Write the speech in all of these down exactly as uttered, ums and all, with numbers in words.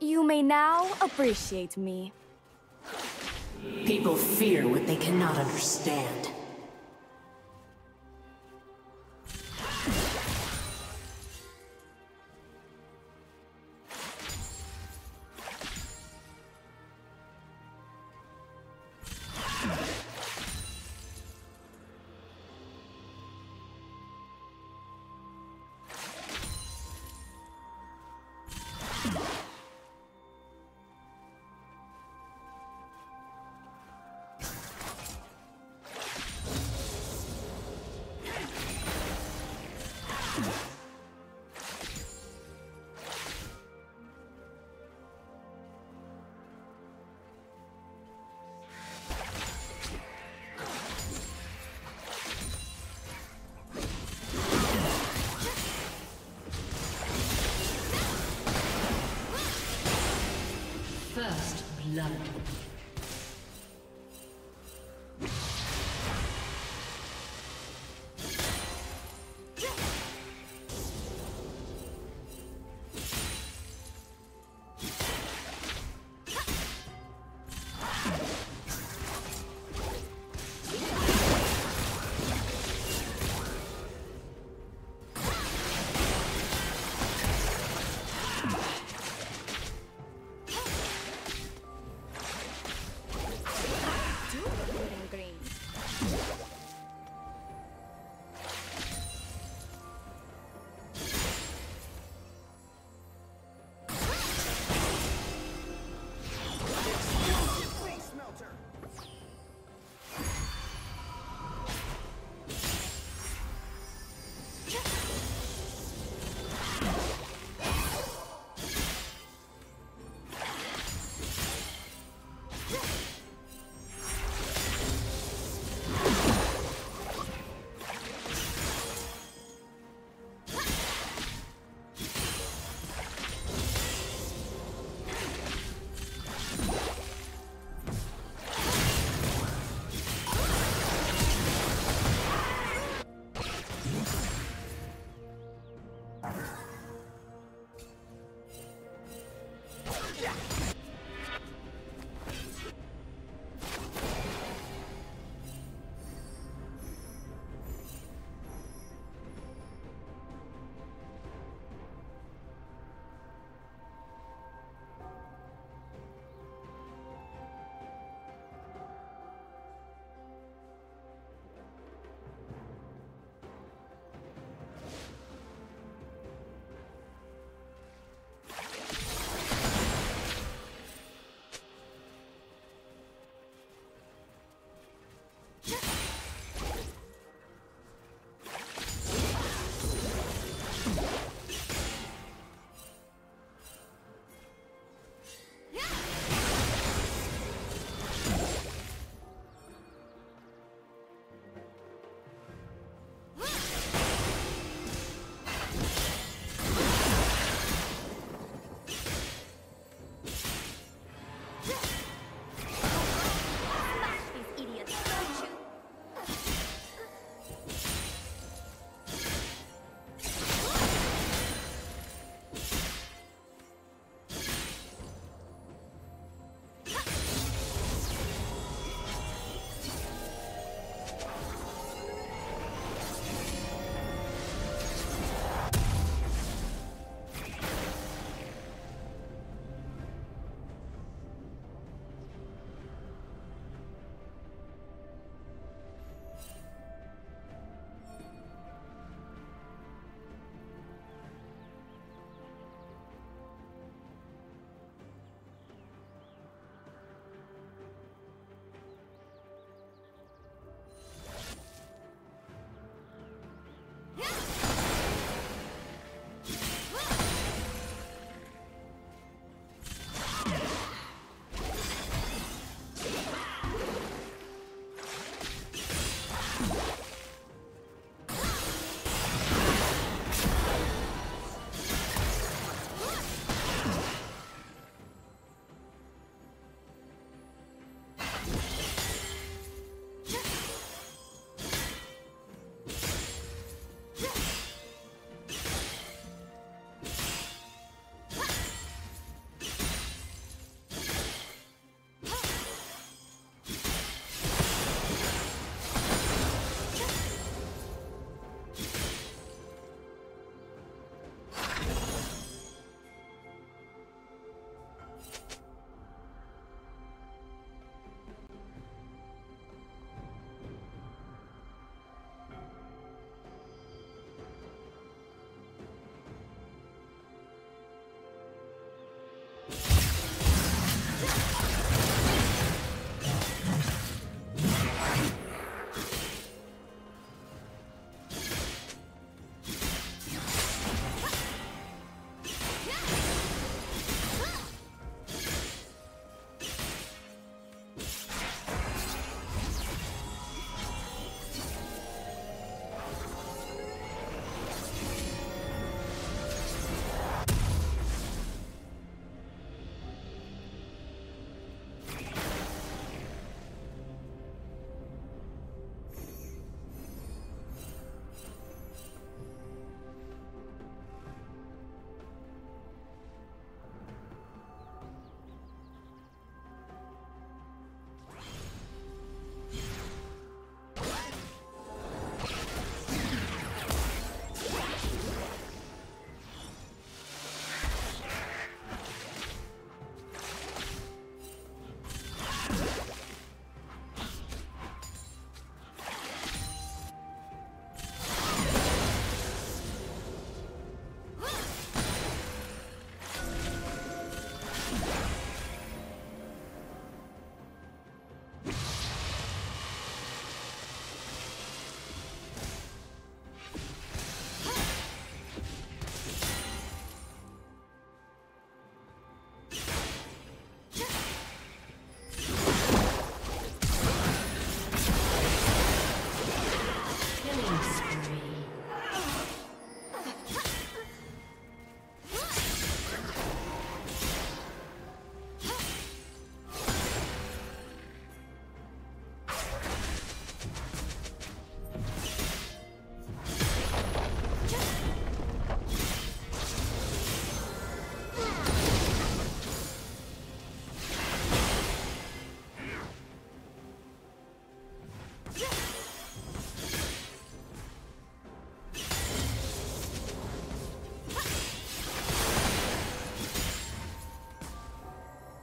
You may now appreciate me. People fear what they cannot understand. First blood.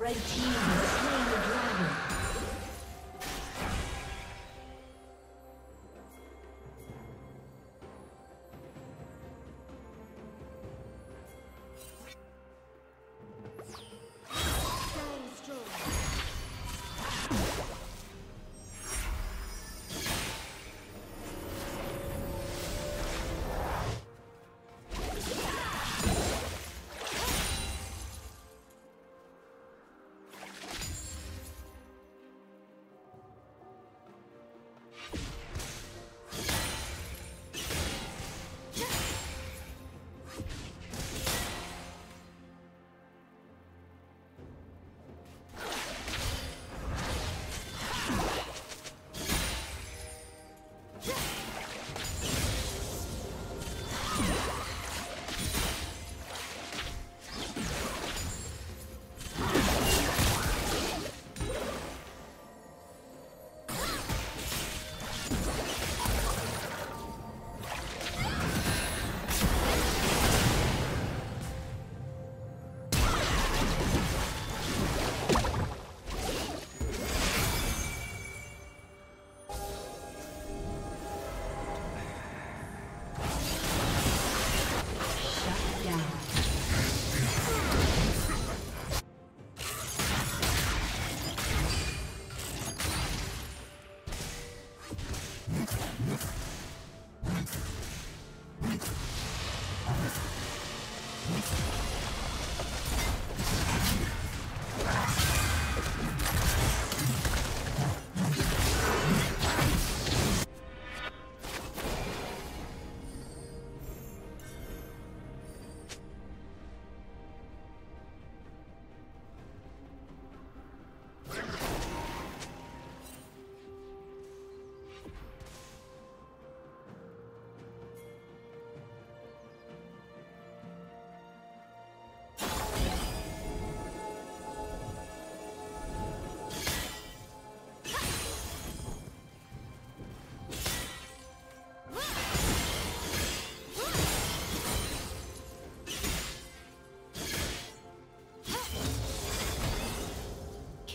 Red team has slain the dragon.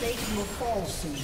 Satan will fall soon.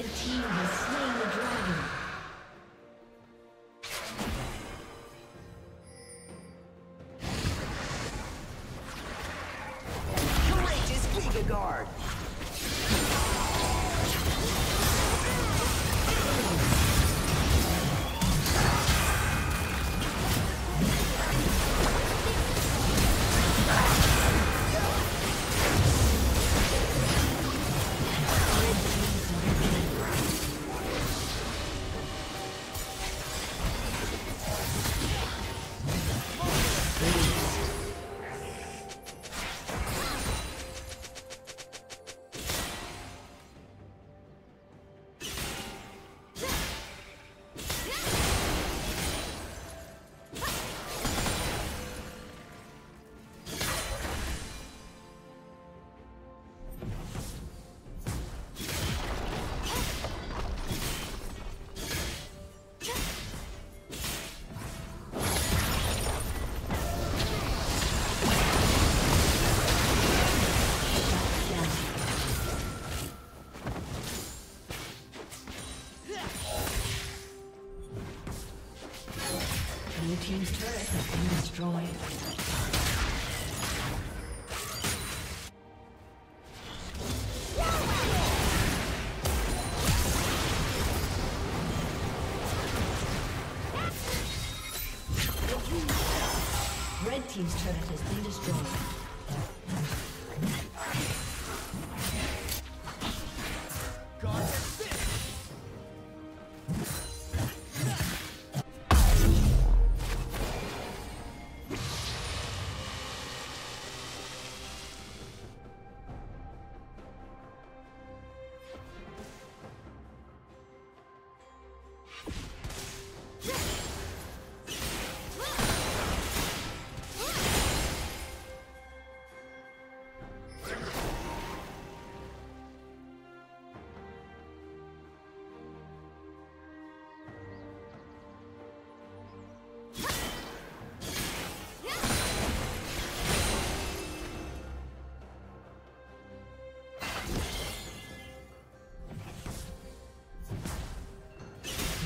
Red team has slain the dragon. Red team's turret has been destroyed.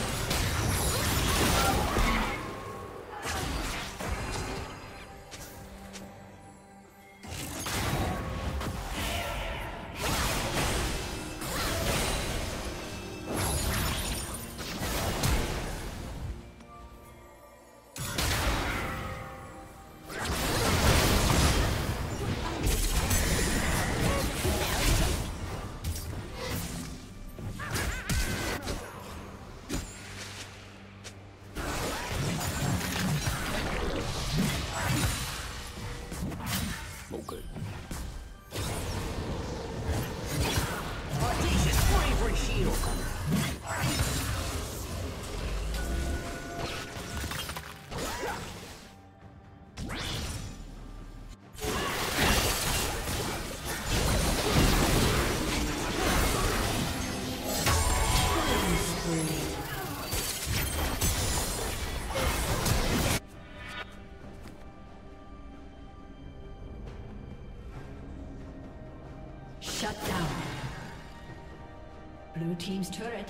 Team's turret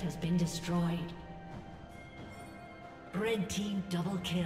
has been destroyed. Red team double kill.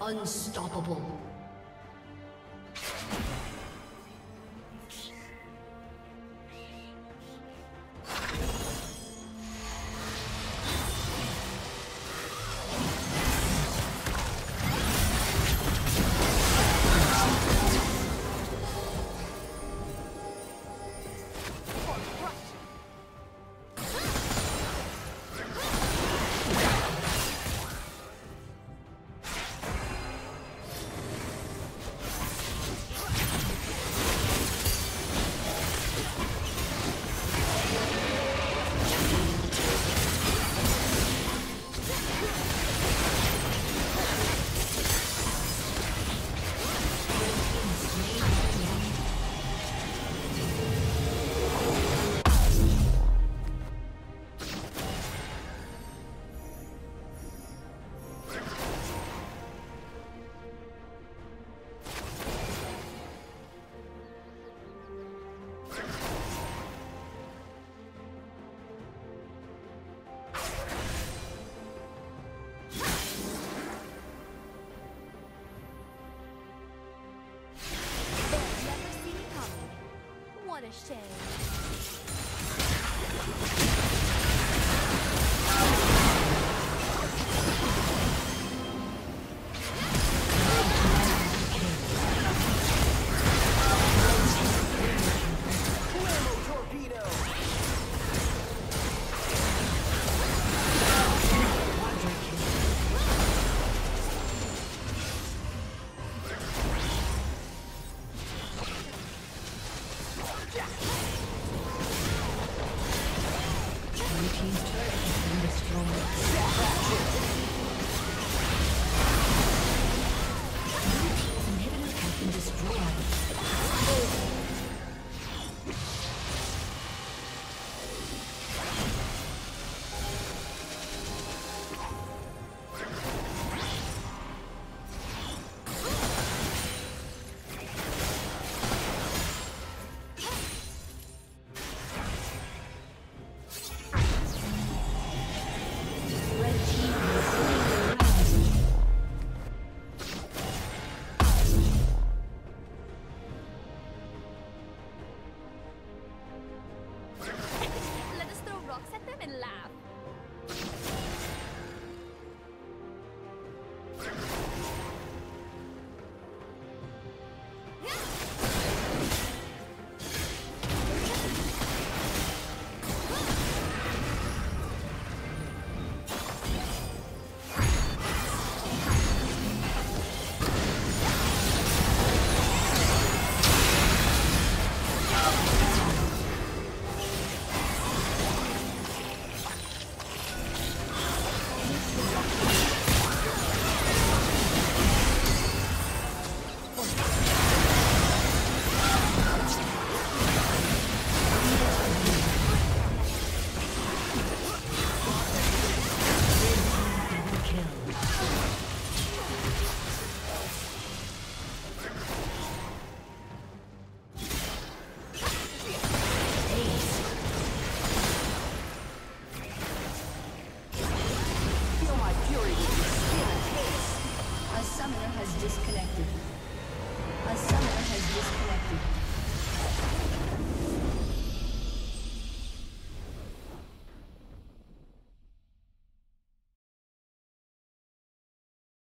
Unstoppable. Shame.